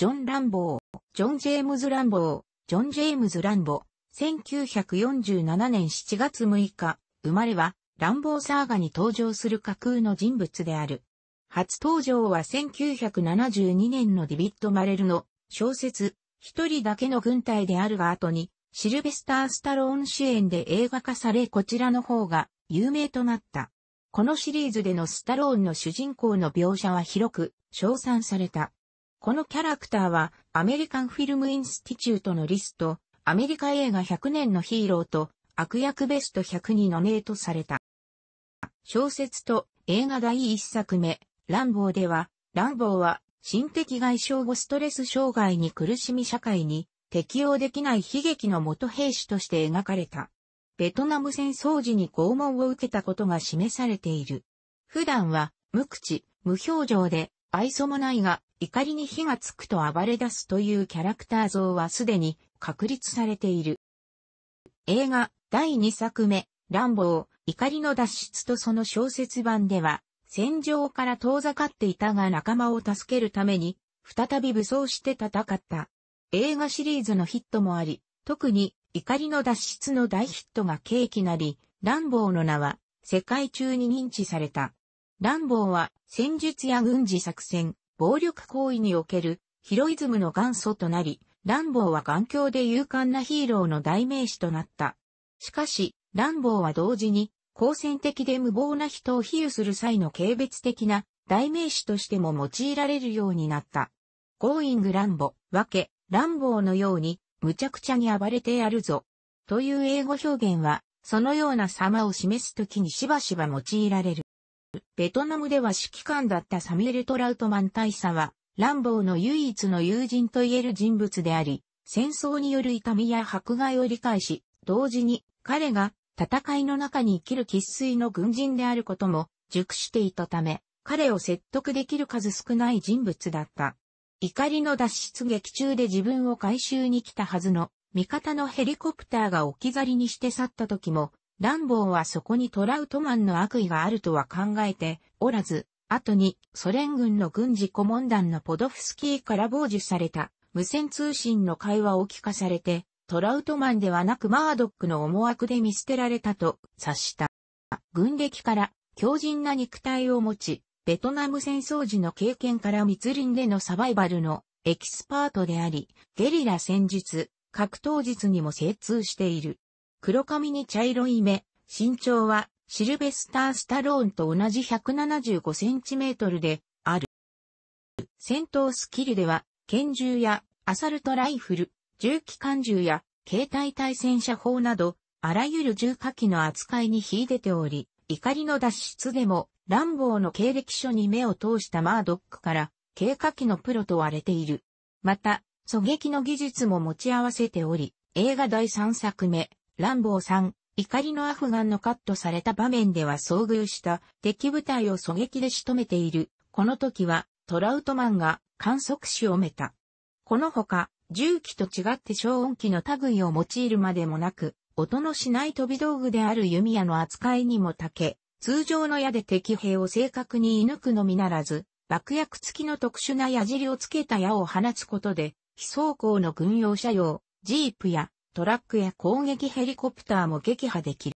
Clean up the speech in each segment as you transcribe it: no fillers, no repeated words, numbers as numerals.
ジョン・ランボー、ジョン・ジェームズ・ランボー、ジョン・ジェームズ・ランボー、1947年7月6日、生まれは、ランボーサーガに登場する架空の人物である。初登場は1972年のディヴィッド・マレルの小説、一人だけの軍隊であるが後に、シルベスター・スタローン主演で映画化されこちらの方が有名となった。このシリーズでのスタローンの主人公の描写は広く称賛された。このキャラクターはアメリカンフィルムインスティチュートのリスト、アメリカ映画100年のヒーローと悪役ベスト100にノミネートされた。小説と映画第1作目、ランボーでは、ランボーは心的外傷後ストレス障害に苦しみ社会に適応できない悲劇の元兵士として描かれた。ベトナム戦争時に拷問を受けたことが示されている。普段は、無口、無表情で、愛想もないが、怒りに火がつくと暴れ出すというキャラクター像はすでに確立されている。映画、第2作目、ランボー、怒りの脱出とその小説版では、戦場から遠ざかっていたが仲間を助けるために、再び武装して戦った。映画シリーズのヒットもあり、特に、怒りの脱出の大ヒットが契機なり、ランボーの名は世界中に認知された。ランボーは戦術や軍事作戦、暴力行為におけるヒロイズムの元祖となり、ランボーは頑強で勇敢なヒーローの代名詞となった。しかし、ランボーは同時に、好戦的で無謀な人を比喩する際の軽蔑的な代名詞としても用いられるようになった。Going ランボ、訳、ランボーのように、むちゃくちゃに暴れてやるぞ。という英語表現は、そのような様を示すときにしばしば用いられる。ベトナムでは指揮官だったサミュエル・トラウトマン大佐は、ランボーの唯一の友人といえる人物であり、戦争による痛みや迫害を理解し、同時に彼が戦いの中に生きる生粋の軍人であることも熟していたため、彼を説得できる数少ない人物だった。怒りの脱出劇中で自分を回収に来たはずの味方のヘリコプターが置き去りにして去った時も、ランボーはそこにトラウトマンの悪意があるとは考えておらず、後にソ連軍の軍事顧問団のポドフスキーから傍受された無線通信の会話を聞かされて、トラウトマンではなくマードックの思惑で見捨てられたと察した。軍歴から強靭な肉体を持ち、ベトナム戦争時の経験から密林でのサバイバルのエキスパートであり、ゲリラ戦術、格闘術にも精通している。黒髪に茶色い目、身長はシルベスター・スタローンと同じ175センチメートルである。戦闘スキルでは、拳銃やアサルトライフル、重機関銃や携帯対戦車砲など、あらゆる重火器の扱いに秀でており、怒りの脱出でも、ランボーの経歴書に目を通したマードックから、軽火器のプロと割れている。また、狙撃の技術も持ち合わせており、映画第3作目、ランボー3、怒りのアフガンのカットされた場面では遭遇した敵部隊を狙撃で仕留めている。この時は、トラウトマンが観測士をめた。このほか、銃器と違って消音器の類を用いるまでもなく、音のしない飛び道具である弓矢の扱いにも長け、通常の矢で敵兵を正確に射抜くのみならず、爆薬付きの特殊な矢尻をつけた矢を放つことで、非装甲の軍用車用、ジープやトラックや攻撃ヘリコプターも撃破できる。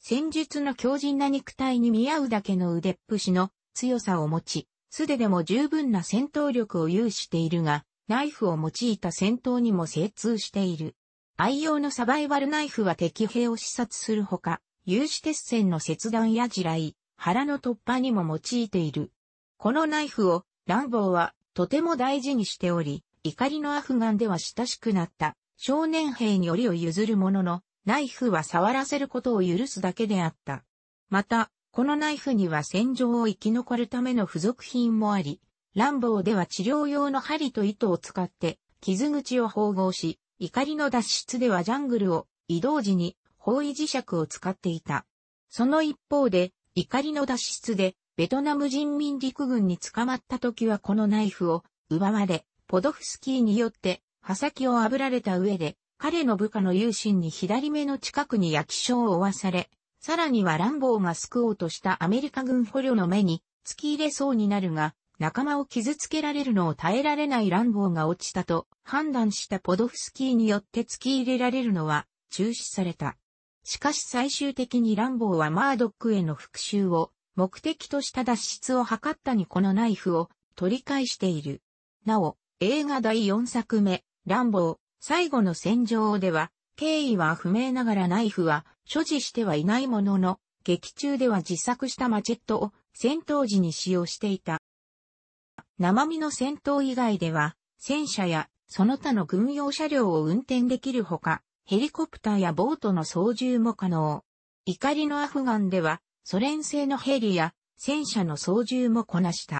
戦術の強靭な肉体に見合うだけの腕っぷしの強さを持ち、素手でも十分な戦闘力を有しているが、ナイフを用いた戦闘にも精通している。愛用のサバイバルナイフは敵兵を刺殺するほか、有刺鉄線の切断や地雷、腹の突破にも用いている。このナイフを、ランボーはとても大事にしており、怒りのアフガンでは親しくなった少年兵に折を譲るものの、ナイフは触らせることを許すだけであった。また、このナイフには戦場を生き残るための付属品もあり、ランボーでは治療用の針と糸を使って、傷口を縫合し、怒りの脱出ではジャングルを移動時に、方位磁石を使っていた。その一方で、怒りの脱出で、ベトナム人民陸軍に捕まった時はこのナイフを奪われ、ポドフスキーによって、刃先を炙られた上で、彼の部下の友人に左目の近くに焼き傷を負わされ、さらにはランボーが救おうとしたアメリカ軍捕虜の目に、突き入れそうになるが、仲間を傷つけられるのを耐えられないランボーが落ちたと判断したポドフスキーによって突き入れられるのは中止された。しかし最終的にランボーはマードックへの復讐を目的とした脱出を図ったにこのナイフを取り返している。なお、映画第4作目、ランボー、最後の戦場では、経緯は不明ながらナイフは所持してはいないものの、劇中では自作したマチェットを戦闘時に使用していた。生身の戦闘以外では、戦車やその他の軍用車両を運転できるほか、ヘリコプターやボートの操縦も可能。怒りのアフガンでは、ソ連製のヘリや戦車の操縦もこなした。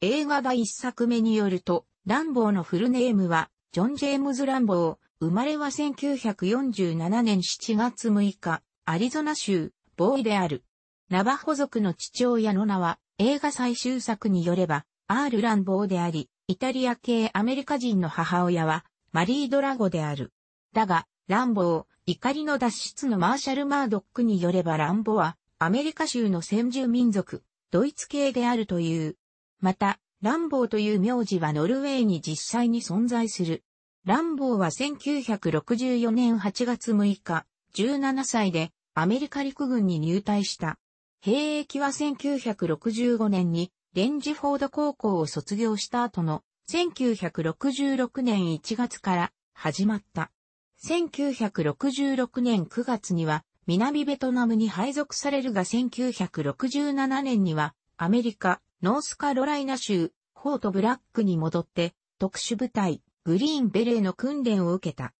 映画第1作目によると、ランボーのフルネームは、ジョン・ジェームズ・ランボー、生まれは1947年7月6日、アリゾナ州、ボーイである。ナバホ族の父親の名は、映画最終作によれば、R・ランボーであり、イタリア系アメリカ人の母親は、マリー・ドラゴである。だが、ランボー、怒りの脱出のマーシャル・マードックによればランボは、アメリカ州の先住民族、ドイツ系であるという。また、ランボーという名字はノルウェーに実際に存在する。ランボーは1964年8月6日、17歳でアメリカ陸軍に入隊した。兵役は1965年にレンジフォード高校を卒業した後の1966年1月から始まった。1966年9月には南ベトナムに配属されるが1967年にはアメリカ、ノースカロライナ州、フォートブラッグに戻って特殊部隊、グリーンベレーの訓練を受けた。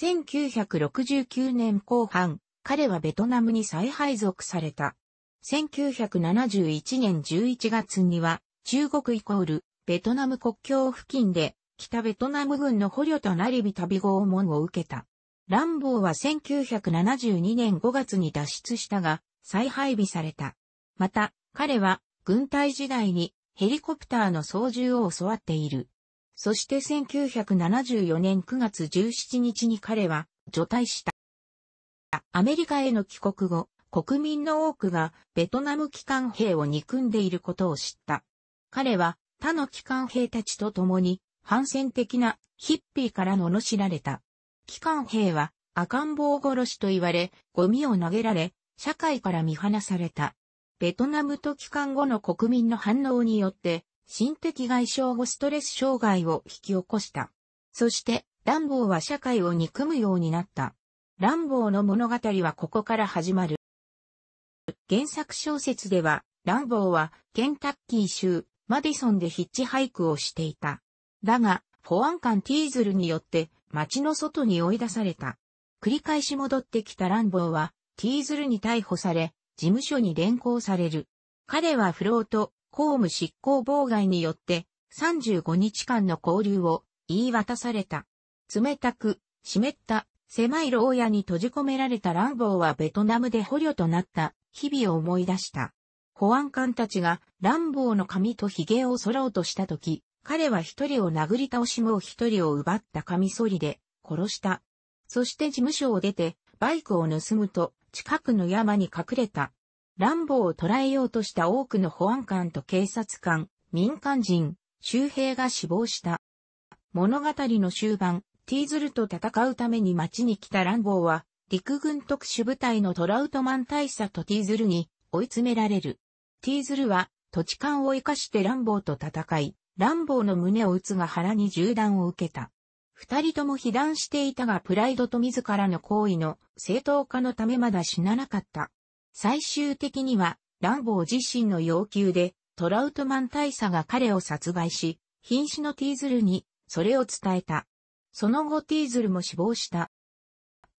1969年後半、彼はベトナムに再配属された。1971年11月には中国=ベトナム国境付近で北ベトナム軍の捕虜となり再び拷問を受けた。ランボーは1972年5月に脱出したが再配備された。また彼は軍隊時代にヘリコプターの操縦を教わっている。そして1974年9月17日に彼は除隊した。アメリカへの帰国後、国民の多くがベトナム帰還兵を憎んでいることを知った。彼は他の帰還兵たちと共に反戦的なヒッピーから罵られた。帰還兵は赤ん坊殺しと言われ、ゴミを投げられ、社会から見放された。ベトナムと帰還後の国民の反応によって、心的外傷後ストレス障害を引き起こした。そして、ランボーは社会を憎むようになった。ランボーの物語はここから始まる。原作小説では、ランボーはケンタッキー州マディソンでヒッチハイクをしていた。だが、保安官ティーズルによって街の外に追い出された。繰り返し戻ってきたランボーは、ティーズルに逮捕され、事務所に連行される。彼は不労と公務執行妨害によって35日間の拘留を言い渡された。冷たく湿った狭い牢屋に閉じ込められたランボーはベトナムで捕虜となった日々を思い出した。保安官たちがランボーの髪と髭を剃ろうとした時、彼は一人を殴り倒しもう一人を奪ったカミソリで殺した。そして事務所を出てバイクを盗むと、近くの山に隠れた。ランボーを捕らえようとした多くの保安官と警察官、民間人、州兵が死亡した。物語の終盤、ティーズルと戦うために町に来たランボーは、陸軍特殊部隊のトラウトマン大佐とティーズルに追い詰められる。ティーズルは土地勘を生かしてランボーと戦い、ランボーの胸を撃つが腹に銃弾を受けた。二人とも被弾していたがプライドと自らの行為の正当化のためまだ死ななかった。最終的にはランボー自身の要求でトラウトマン大佐が彼を殺害し、瀕死のティーズルにそれを伝えた。その後ティーズルも死亡した。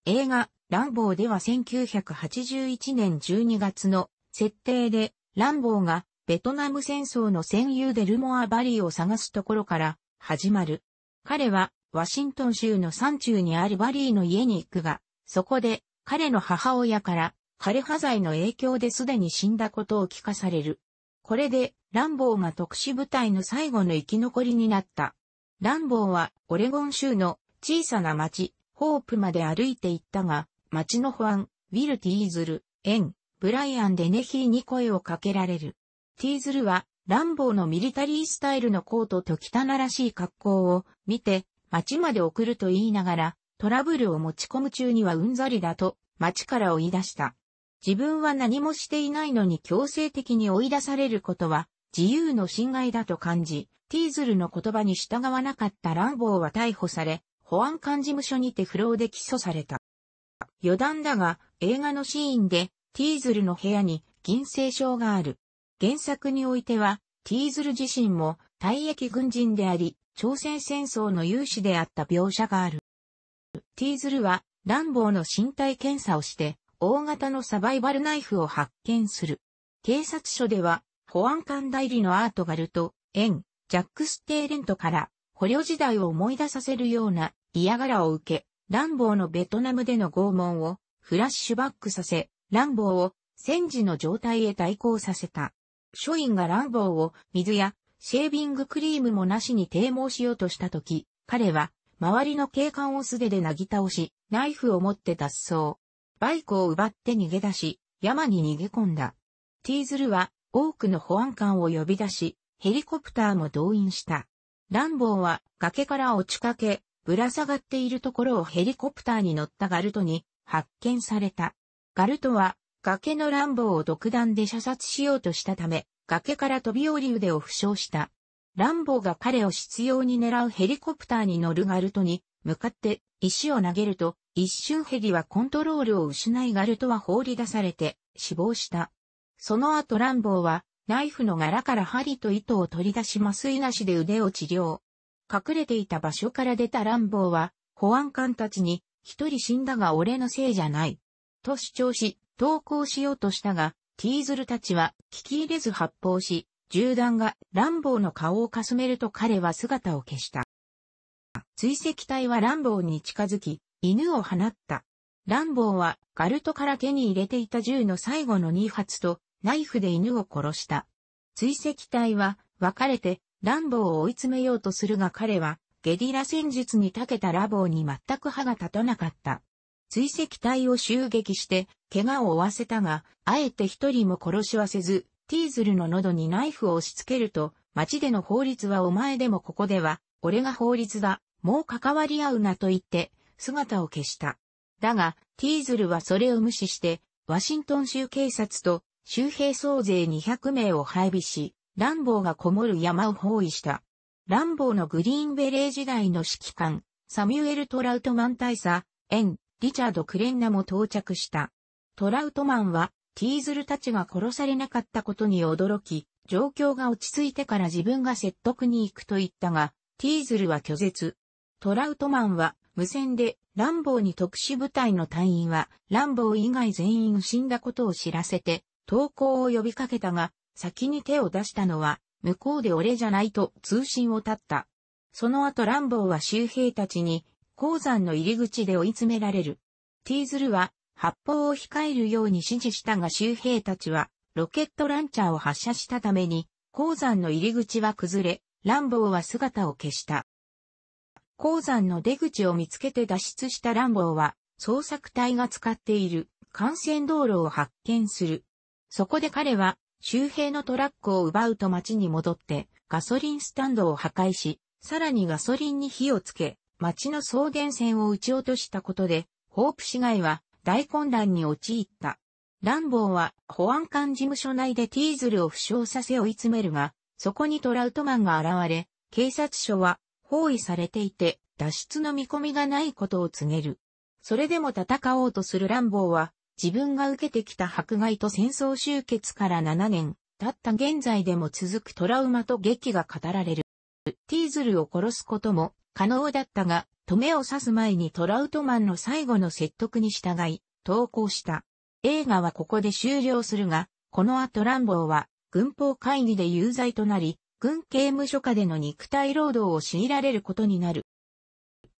映画ランボーでは1981年12月の設定でランボーがベトナム戦争の戦友でルモア・バリーを探すところから始まる。彼はワシントン州の山中にあるバリーの家に行くが、そこで彼の母親から枯葉剤の影響ですでに死んだことを聞かされる。これでランボーが特殊部隊の最後の生き残りになった。ランボーはオレゴン州の小さな町、ホープまで歩いて行ったが、町の保安、ウィル・ティーズル、エン・ブライアン・デネヒーに声をかけられる。ティーズルはランボーのミリタリースタイルのコートと汚らしい格好を見て街まで送ると言いながらトラブルを持ち込む中にはうんざりだと街から追い出した。自分は何もしていないのに強制的に追い出されることは自由の侵害だと感じ、ティーズルの言葉に従わなかったランボーは逮捕され、保安官事務所にて不労で起訴された。余談だが映画のシーンでティーズルの部屋に銀星章がある。原作においてはティーズル自身も退役軍人であり、朝鮮戦争の有志であった描写がある。ティーズルはランボーの身体検査をして、大型のサバイバルナイフを発見する。警察署では、保安官代理のアートガルと、ジャック・ステーレントから、捕虜時代を思い出させるような嫌がらを受け、ランボーのベトナムでの拷問をフラッシュバックさせ、ランボーを戦時の状態へ代行させた。署員がランボーを水やシェービングクリームもなしに抵抗しようとしたとき、彼は周りの警官を素手でなぎ倒し、ナイフを持って脱走。バイクを奪って逃げ出し、山に逃げ込んだ。ティーズルは多くの保安官を呼び出し、ヘリコプターも動員した。ランボーは崖から落ちかけ、ぶら下がっているところをヘリコプターに乗ったガルトに発見された。ガルトは崖のランボーを独断で射殺しようとしたため、崖から飛び降り腕を負傷した。ランボーが彼を執拗に狙うヘリコプターに乗るガルトに向かって石を投げると、一瞬ヘリはコントロールを失いガルトは放り出されて死亡した。その後ランボーはナイフの柄から針と糸を取り出し麻酔なしで腕を治療。隠れていた場所から出たランボーは保安官たちに一人死んだが俺のせいじゃない。と主張し投降しようとしたがティーズルたちは聞き入れず発砲し銃弾がランボーの顔をかすめると彼は姿を消した。追跡隊はランボーに近づき犬を放った。ランボーはガルトから手に入れていた銃の最後の2発とナイフで犬を殺した。追跡隊は別れてランボーを追い詰めようとするが彼はゲリラ戦術に長けたラボーに全く歯が立たなかった。追跡隊を襲撃して怪我を負わせたが、あえて一人も殺しはせず、ティーズルの喉にナイフを押し付けると、街での法律はお前でもここでは、俺が法律だ、もう関わり合うなと言って、姿を消した。だが、ティーズルはそれを無視して、ワシントン州警察と州兵総勢200名を配備し、ランボーがこもる山を包囲した。ランボーのグリーンベレー時代の指揮官、サミュエル・トラウトマン大佐、リチャード・クレンナも到着した。トラウトマンは、ティーズルたちが殺されなかったことに驚き、状況が落ち着いてから自分が説得に行くと言ったが、ティーズルは拒絶。トラウトマンは、無線で、ランボーに特殊部隊の隊員は、ランボー以外全員死んだことを知らせて、投降を呼びかけたが、先に手を出したのは、向こうで俺じゃないと通信を絶った。その後ランボーは州兵たちに、鉱山の入り口で追い詰められる。ティーズルは、発砲を控えるように指示したが州兵たちは、ロケットランチャーを発射したために、鉱山の入り口は崩れ、ランボーは姿を消した。鉱山の出口を見つけて脱出したランボーは、捜索隊が使っている幹線道路を発見する。そこで彼は、周辺のトラックを奪うと街に戻って、ガソリンスタンドを破壊し、さらにガソリンに火をつけ、街の送電線を撃ち落としたことで、ホープ市街は大混乱に陥った。ランボーは保安官事務所内でティーズルを負傷させ追い詰めるが、そこにトラウトマンが現れ、警察署は、包囲されていて、脱出の見込みがないことを告げる。それでも戦おうとするランボーは、自分が受けてきた迫害と戦争終結から7年、経った現在でも続くトラウマと劇が語られる。ティーズルを殺すことも可能だったが、止めを刺す前にトラウトマンの最後の説得に従い、投降した。映画はここで終了するが、この後ランボーは、軍法会議で有罪となり、軍刑務所下での肉体労働を強いられることになる。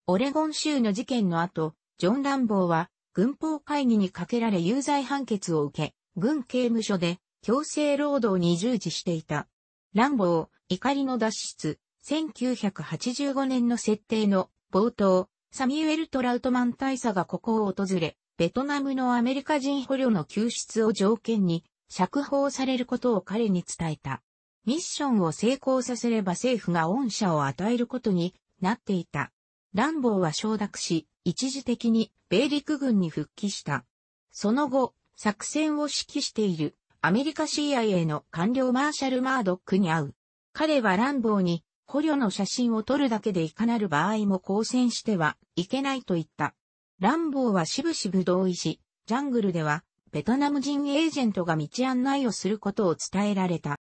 オレゴン州の事件の後、ジョン・ランボーは軍法会議にかけられ有罪判決を受け、軍刑務所で強制労働に従事していた。ランボー、怒りの脱出、1985年の設定の冒頭、サミュエル・トラウトマン大佐がここを訪れ、ベトナムのアメリカ人捕虜の救出を条件に釈放されることを彼に伝えた。ミッションを成功させれば政府が恩赦を与えることになっていた。ランボーは承諾し、一時的に米陸軍に復帰した。その後、作戦を指揮しているアメリカ CIA の官僚マーシャル・マードックに会う。彼はランボーに捕虜の写真を撮るだけでいかなる場合も交戦してはいけないと言った。ランボーはしぶしぶ同意し、ジャングルではベトナム人エージェントが道案内をすることを伝えられた。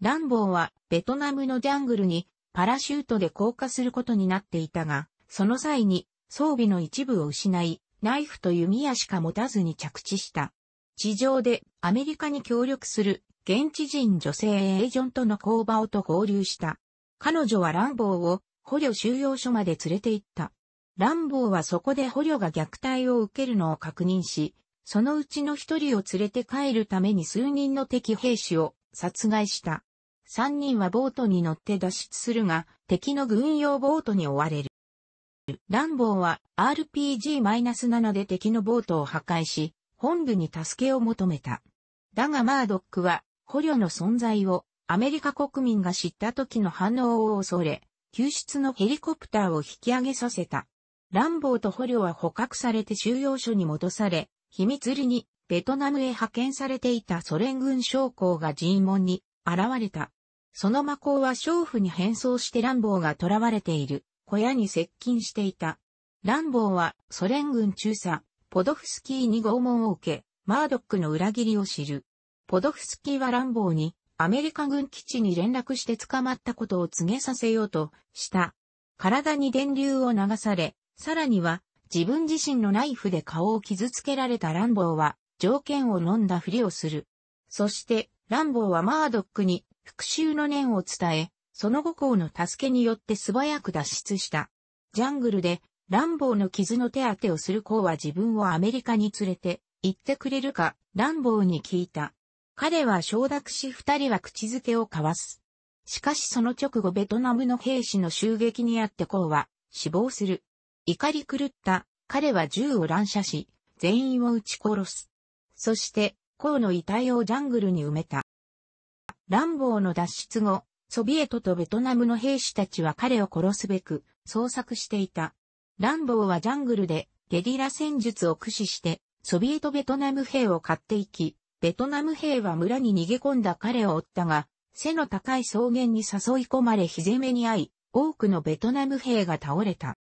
ランボーはベトナムのジャングルにパラシュートで降下することになっていたが、その際に装備の一部を失い、ナイフと弓矢しか持たずに着地した。地上でアメリカに協力する現地人女性エージェントのコーバオと合流した。彼女はランボーを捕虜収容所まで連れて行った。ランボーはそこで捕虜が虐待を受けるのを確認し、そのうちの一人を連れて帰るために数人の敵兵士を殺害した。三人はボートに乗って脱出するが、敵の軍用ボートに追われる。ランボーは RPG-7 で敵のボートを破壊し、本部に助けを求めた。だがマードックは捕虜の存在をアメリカ国民が知った時の反応を恐れ、救出のヘリコプターを引き上げさせた。ランボーと捕虜は捕獲されて収容所に戻され、秘密裏にベトナムへ派遣されていたソ連軍将校が尋問に現れた。その魔鋼は娼婦に変装してランボーが囚われている小屋に接近していた。ランボーはソ連軍中佐ポドフスキーに拷問を受け、マードックの裏切りを知る。ポドフスキーはランボーにアメリカ軍基地に連絡して捕まったことを告げさせようとした。体に電流を流され、さらには自分自身のナイフで顔を傷つけられたランボーは条件を飲んだふりをする。そしてランボーはマードックに復讐の念を伝え、その後校の助けによって素早く脱出した。ジャングルでランボーの傷の手当てをする校は自分をアメリカに連れて行ってくれるかランボーに聞いた。彼は承諾し二人は口づけを交わす。しかしその直後ベトナムの兵士の襲撃にあって校は死亡する。怒り狂った彼は銃を乱射し、全員を撃ち殺す。そして、校の遺体をジャングルに埋めた。ランボーの脱出後、ソビエトとベトナムの兵士たちは彼を殺すべく捜索していた。ランボーはジャングルでゲリラ戦術を駆使して、ソビエトベトナム兵を買っていき、ベトナム兵は村に逃げ込んだ彼を追ったが、背の高い草原に誘い込まれ火攻めに遭い、多くのベトナム兵が倒れた。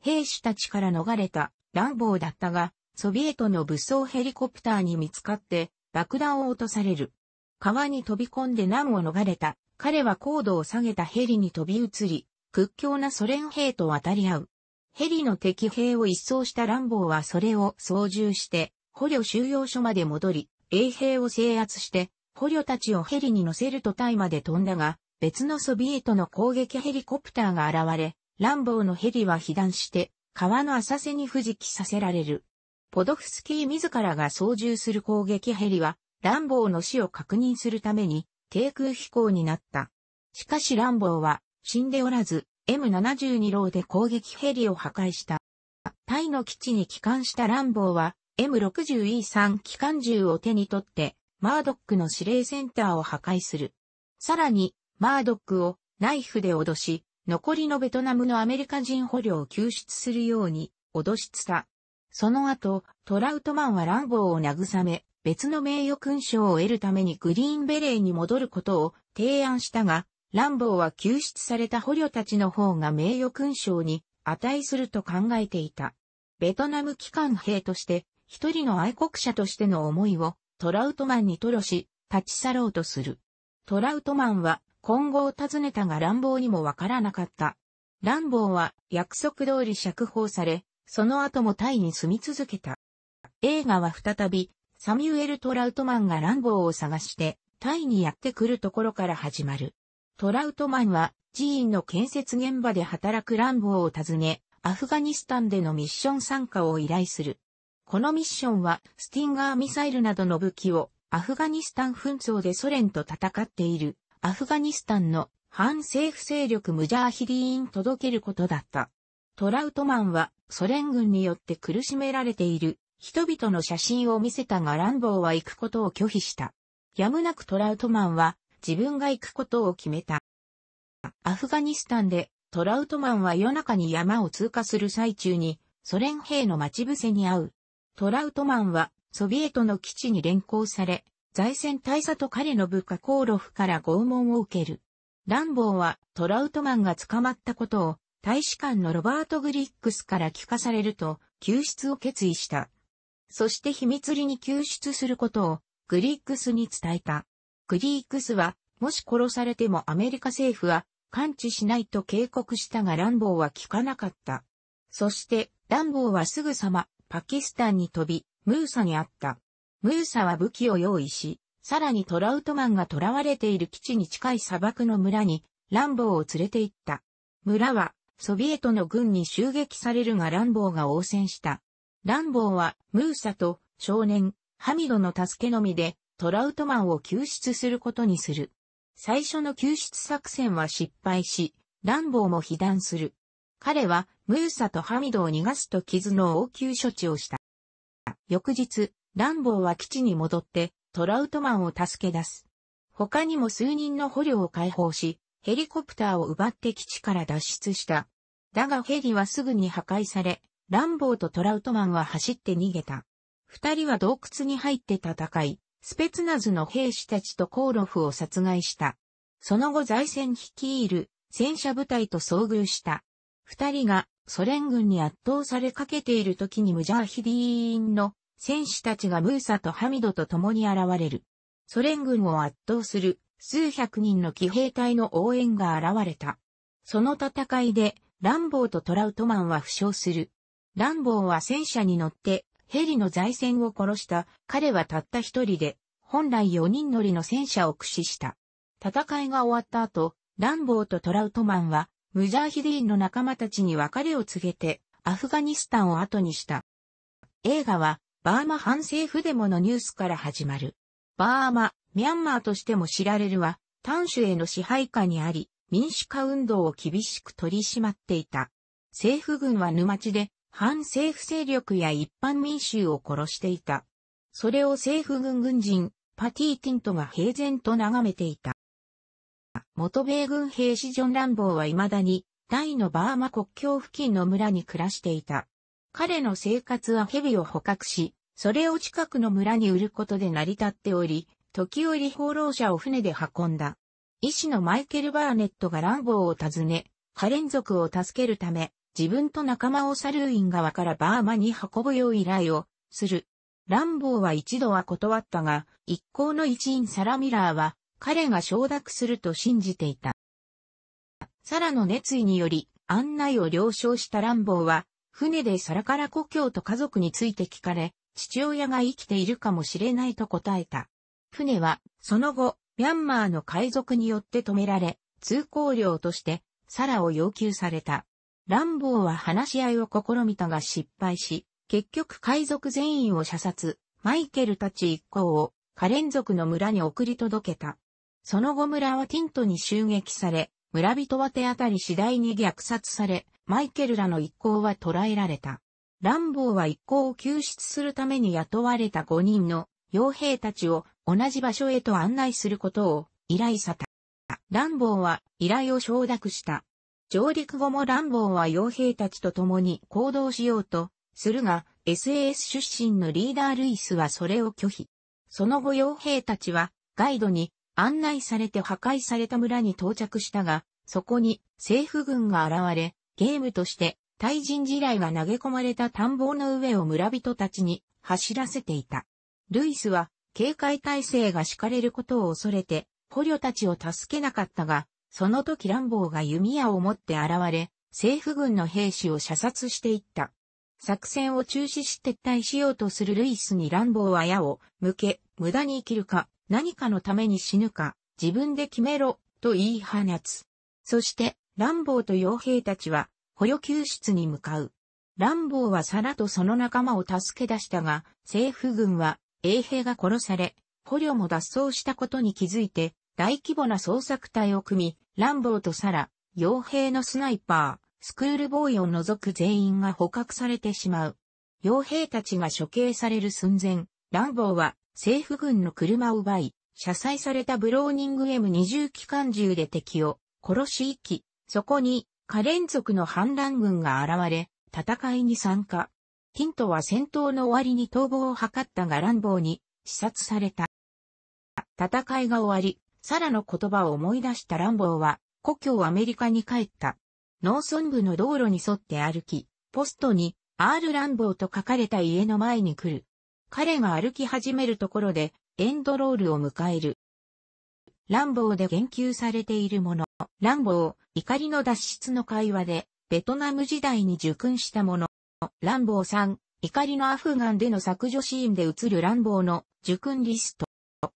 兵士たちから逃れたランボーだったが、ソビエトの武装ヘリコプターに見つかって爆弾を落とされる。川に飛び込んで難を逃れた。彼は高度を下げたヘリに飛び移り、屈強なソ連兵と渡り合う。ヘリの敵兵を一掃したランボーはそれを操縦して、捕虜収容所まで戻り、衛兵を制圧して、捕虜たちをヘリに乗せるとタイまで飛んだが、別のソビエトの攻撃ヘリコプターが現れ、ランボーのヘリは被弾して、川の浅瀬に伏撃させられる。ポドフスキー自らが操縦する攻撃ヘリは、ランボーの死を確認するために、低空飛行になった。しかしランボーは、死んでおらず、M72 ローで攻撃ヘリを破壊した。タイの基地に帰還したランボーは、M60E3 機関銃を手に取って、マードックの指令センターを破壊する。さらに、マードックをナイフで脅し、残りのベトナムのアメリカ人捕虜を救出するように脅しつた。その後、トラウトマンはランボーを慰め、別の名誉勲章を得るためにグリーンベレーに戻ることを提案したが、ランボーは救出された捕虜たちの方が名誉勲章に値すると考えていた。ベトナム機関兵として、一人の愛国者としての思いをトラウトマンに吐露し、立ち去ろうとする。トラウトマンは、今後を尋ねたがランボーにもわからなかった。ランボーは約束通り釈放され、その後もタイに住み続けた。映画は再び、サミュエル・トラウトマンがランボーを探して、タイにやってくるところから始まる。トラウトマンは、寺院の建設現場で働くランボーを訪ね、アフガニスタンでのミッション参加を依頼する。このミッションは、スティンガーミサイルなどの武器を、アフガニスタン紛争でソ連と戦っている。アフガニスタンの反政府勢力ムジャーヒディーンに届けることだった。トラウトマンはソ連軍によって苦しめられている人々の写真を見せたがランボーは行くことを拒否した。やむなくトラウトマンは自分が行くことを決めた。アフガニスタンでトラウトマンは夜中に山を通過する最中にソ連兵の待ち伏せに遭う。トラウトマンはソビエトの基地に連行され、財政大佐と彼の部下コーロフから拷問を受ける。ランボーはトラウトマンが捕まったことを大使館のロバート・グリックスから聞かされると救出を決意した。そして秘密裏に救出することをグリックスに伝えた。グリックスはもし殺されてもアメリカ政府は関知しないと警告したがランボーは聞かなかった。そしてランボーはすぐさまパキスタンに飛びムーサに会った。ムーサは武器を用意し、さらにトラウトマンが囚われている基地に近い砂漠の村にランボーを連れて行った。村はソビエトの軍に襲撃されるがランボーが応戦した。ランボーはムーサと少年ハミドの助けのみでトラウトマンを救出することにする。最初の救出作戦は失敗し、ランボーも被弾する。彼はムーサとハミドを逃がすと傷の応急処置をした。翌日、ランボーは基地に戻ってトラウトマンを助け出す。他にも数人の捕虜を解放し、ヘリコプターを奪って基地から脱出した。だがヘリはすぐに破壊され、ランボーとトラウトマンは走って逃げた。二人は洞窟に入って戦い、スペツナズの兵士たちとコーロフを殺害した。その後財戦率いる戦車部隊と遭遇した。二人がソ連軍に圧倒されかけている時にムジャーヒディーンの戦士たちがムーサとハミドと共に現れる。ソ連軍を圧倒する数百人の騎兵隊の応援が現れた。その戦いでランボーとトラウトマンは負傷する。ランボーは戦車に乗ってヘリの財戦を殺した。彼はたった一人で本来4人乗りの戦車を駆使した。戦いが終わった後、ランボーとトラウトマンはムジャーヒディーンの仲間たちに別れを告げてアフガニスタンを後にした。映画はバーマ反政府デモのニュースから始まる。バーマ、ミャンマーとしても知られるは、短州への支配下にあり、民主化運動を厳しく取り締まっていた。政府軍は沼地で、反政府勢力や一般民衆を殺していた。それを政府軍軍人、パティ・ティントが平然と眺めていた。元米軍兵士ジョン・ランボーは未だに、大のバーマ国境付近の村に暮らしていた。彼の生活は蛇を捕獲し、それを近くの村に売ることで成り立っており、時折放浪者を船で運んだ。医師のマイケル・バーネットがランボーを訪ね、カレン族を助けるため、自分と仲間をサルーイン川からバーマに運ぶよう依頼をする。ランボーは一度は断ったが、一行の一員サラ・ミラーは彼が承諾すると信じていた。サラの熱意により案内を了承したランボーは、船でサラから故郷と家族について聞かれ、父親が生きているかもしれないと答えた。船は、その後、ミャンマーの海賊によって止められ、通行料として、サラを要求された。ランボーは話し合いを試みたが失敗し、結局海賊全員を射殺、マイケルたち一行を、カレン族の村に送り届けた。その後村はティントに襲撃され、村人は手当たり次第に虐殺され、マイケルらの一行は捕らえられた。ランボーは一行を救出するために雇われた5人の傭兵たちを同じ場所へと案内することを依頼された。ランボーは依頼を承諾した。上陸後もランボーは傭兵たちと共に行動しようとするが、SAS 出身のリーダー・ルイスはそれを拒否。その後傭兵たちはガイドに案内されて破壊された村に到着したが、そこに政府軍が現れ、ゲームとして対人地雷が投げ込まれた田んぼの上を村人たちに走らせていた。ルイスは警戒態勢が敷かれることを恐れて捕虜たちを助けなかったが、その時ランボーが弓矢を持って現れ、政府軍の兵士を射殺していった。作戦を中止し撤退しようとするルイスにランボーは矢を向け、無駄に生きるか、何かのために死ぬか、自分で決めろ、と言い放つ。そして、ランボーと傭兵たちは、捕虜救出に向かう。ランボーはサラとその仲間を助け出したが、政府軍は衛兵が殺され、捕虜も脱走したことに気づいて、大規模な捜索隊を組み、ランボーとサラ、傭兵のスナイパー、スクールボーイを除く全員が捕獲されてしまう。傭兵たちが処刑される寸前、ランボーは政府軍の車を奪い、車載されたブローニング M20 機関銃で敵を殺し一騎、そこに可連続の反乱軍が現れ、戦いに参加。ティントは戦闘の終わりに逃亡を図ったが乱暴に刺殺された。戦いが終わり、サラの言葉を思い出したランボーは、故郷アメリカに帰った。農村部の道路に沿って歩き、ポストに R ランボーと書かれた家の前に来る。彼が歩き始めるところで、エンドロールを迎える。ランボーで言及されているもの。ランボー、怒りの脱出の会話で、ベトナム時代に受訓したもの。ランボー3、怒りのアフガンでの削除シーンで映るランボーの受訓リスト。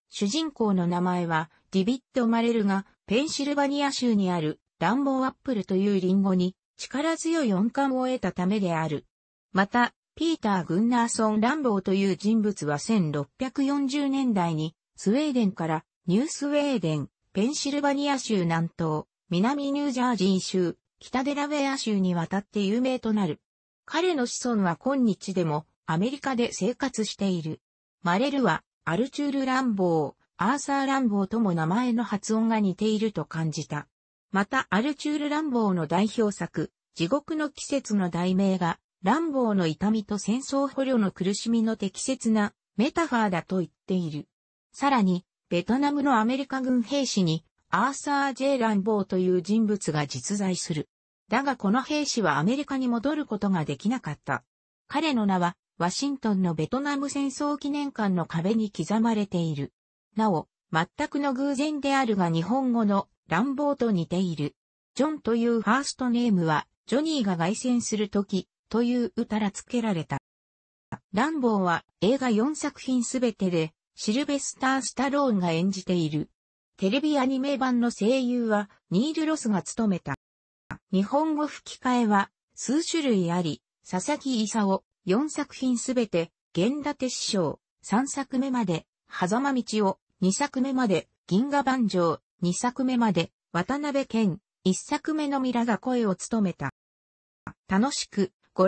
主人公の名前はディビッド・マレルがペンシルバニア州にあるランボーアップルというリンゴに力強い音感を得たためである。また、ピーター・グンナーソン・ランボーという人物は1640年代にスウェーデンからニュースウェーデン、ペンシルバニア州南東、南ニュージャージー州、北デラウェア州に渡って有名となる。彼の子孫は今日でもアメリカで生活している。マレルはアルチュール・ランボー、アーサー・ランボーとも名前の発音が似ていると感じた。またアルチュール・ランボーの代表作、地獄の季節の題名が、ランボーの痛みと戦争捕虜の苦しみの適切なメタファーだと言っている。さらに、ベトナムのアメリカ軍兵士に、アーサー・J・ランボーという人物が実在する。だがこの兵士はアメリカに戻ることができなかった。彼の名は、ワシントンのベトナム戦争記念館の壁に刻まれている。なお、全くの偶然であるが日本語のランボーと似ている。ジョンというファーストネームは、ジョニーが凱旋するとき、という歌ら付けられた。ランボーは映画4作品すべてで、シルベスター・スタローンが演じている。テレビアニメ版の声優は、ニール・ロスが務めた。日本語吹き替えは、数種類あり、佐々木功、4作品すべて、源田鉄章、3作目まで、狭間道夫、2作目まで、銀河万丈、2作目まで、渡辺謙、1作目のミラが声を務めた。楽しくご